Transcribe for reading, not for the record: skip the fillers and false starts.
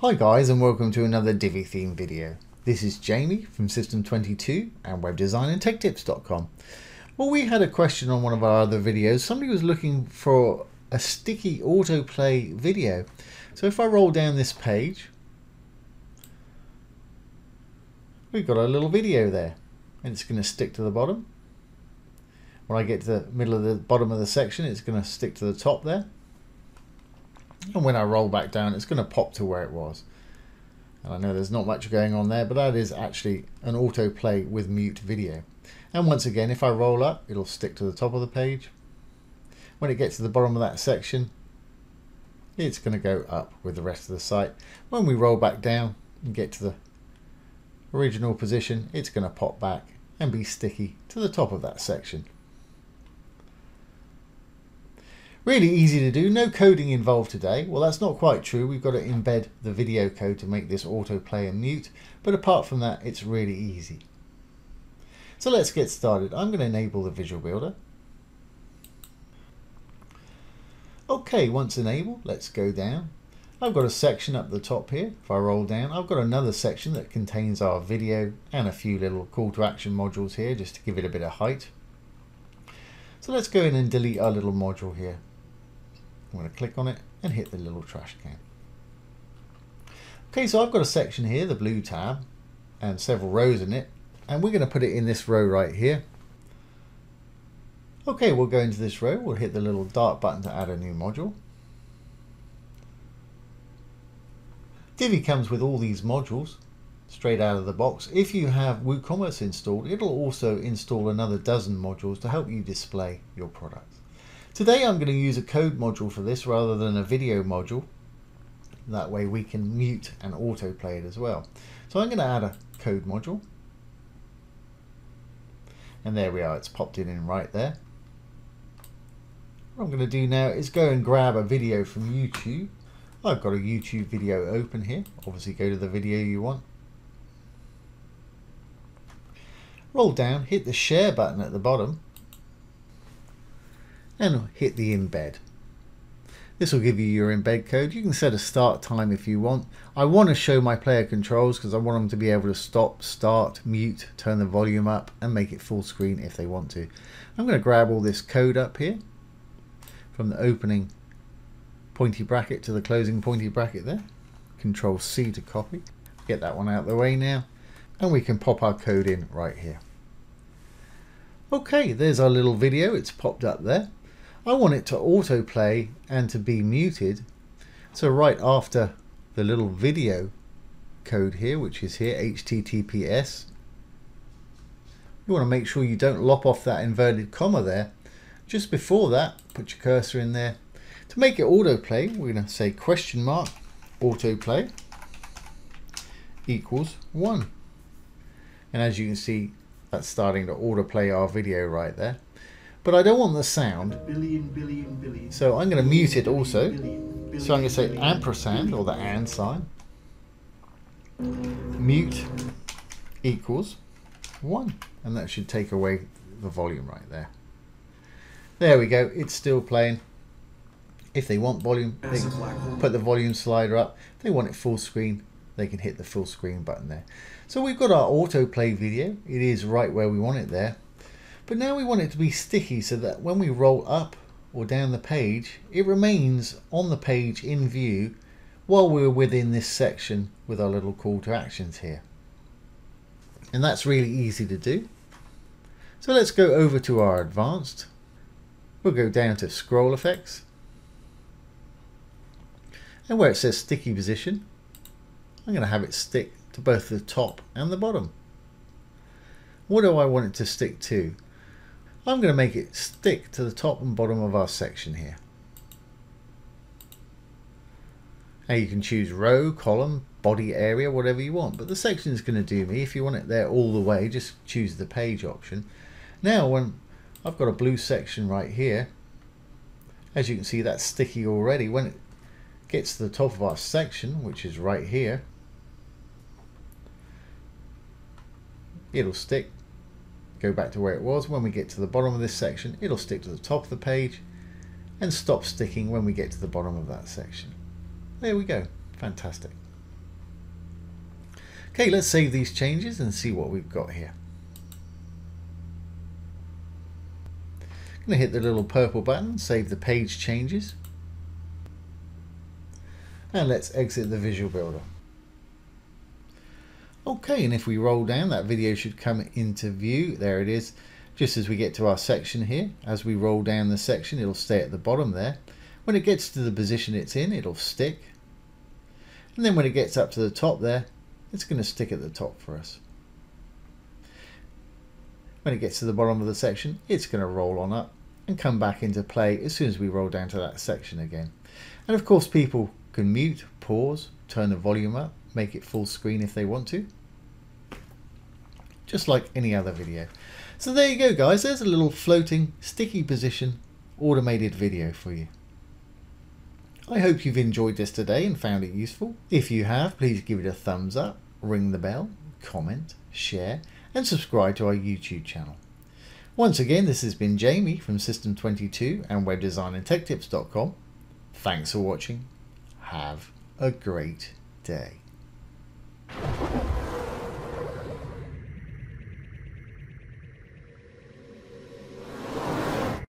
Hi guys and welcome to another Divi theme video. This is Jamie from System22 and webdesignandtechtips.com. Well, we had a question on one of our other videos. Somebody was looking for a sticky autoplay video. So if I roll down this page, we've got a little video there and it's going to stick to the bottom. When I get to the middle of the bottom of the section, it's going to stick to the top there. And when I roll back down, it's going to pop to where it was. And I know there's not much going on there, but that is actually an autoplay with mute video. And once again, if I roll up, it'll stick to the top of the page. When it gets to the bottom of that section, it's going to go up with the rest of the site. When we roll back down and get to the original position, it's going to pop back and be sticky to the top of that section. Really easy to do, no coding involved today. Well, that's not quite true. We've got to embed the video code to make this autoplay and mute, but apart from that, it's really easy. So let's get started. I'm going to enable the Visual Builder. Okay, once enabled, let's go down. I've got a section up the top here. If I roll down, I've got another section that contains our video and a few little call to action modules here, just to give it a bit of height. So let's go in and delete our little module here. I'm going to click on it and hit the little trash can. Okay, so I've got a section here, the blue tab, and several rows in it, and we're going to put it in this row right here. Okay, we'll go into this row, we'll hit the little dart button to add a new module. Divi comes with all these modules straight out of the box. If you have WooCommerce installed, it'll also install another dozen modules to help you display your products. Today I'm going to use a code module for this rather than a video module. That way we can mute and autoplay it as well. So I'm going to add a code module. And there we are, it's popped in right there. What I'm going to do now is go and grab a video from YouTube. I've got a YouTube video open here. Obviously go to the video you want. Roll down, hit the share button at the bottom. And hit the embed. This will give you your embed code. You can set a start time if you want. I want to show my player controls because I want them to be able to stop, start, mute, turn the volume up and make it full screen if they want to. I'm going to grab all this code up here from the opening pointy bracket to the closing pointy bracket there. Control C to copy. Get that one out of the way now and we can pop our code in right here. Okay, there's our little video. It's popped up there. I want it to autoplay and to be muted. So right after the little video code here, which is here, HTTPS, you want to make sure you don't lop off that inverted comma there. Just before that, put your cursor in there. To make it autoplay, we're going to say question mark autoplay equals 1. And as you can see, that's starting to autoplay our video right there. But I don't want the sound, billion. So I'm going to mute it also. So I'm going to say ampersand, or the and sign, mute equals 1, and that should take away the volume right there. There we go, it's still playing. If they want volume, they can put the volume slider up. If they want it full screen, they can hit the full screen button there. So we've got our autoplay video. It is right where we want it there. But now we want it to be sticky so that when we roll up or down the page, it remains on the page in view while we're within this section with our little call to actions here. And that's really easy to do. So let's go over to our advanced. We'll go down to scroll effects. And where it says sticky position, I'm going to have it stick to both the top and the bottom. What do I want it to stick to? I'm going to make it stick to the top and bottom of our section here. Now you can choose row, column, body area, whatever you want, but the section is going to do me. If you want it there all the way, just choose the page option. Now when I've got a blue section right here, as you can see, that's sticky already. When it gets to the top of our section, which is right here, it'll stick. Go back to where it was. When we get to the bottom of this section, it'll stick to the top of the page and stop sticking when we get to the bottom of that section. There we go. Fantastic. Okay, let's save these changes and see what we've got here. I'm going to hit the little purple button, save the page changes. And let's exit the Visual Builder. Okay, and if we roll down, that video should come into view. There it is. Just as we get to our section here, as we roll down the section, it'll stay at the bottom there. When it gets to the position it's in, it'll stick. And then when it gets up to the top there, it's going to stick at the top for us. When it gets to the bottom of the section, it's going to roll on up and come back into play as soon as we roll down to that section again. And of course, people can mute, pause, turn the volume up, make it full screen if they want to, just like any other video. So there you go, guys. There's a little floating, sticky position, automated video for you. I hope you've enjoyed this today and found it useful. If you have, please give it a thumbs up, ring the bell, comment, share, and subscribe to our YouTube channel. Once again, this has been Jamie from System22 and webdesignandtechtips.com. Thanks for watching. Have a great day.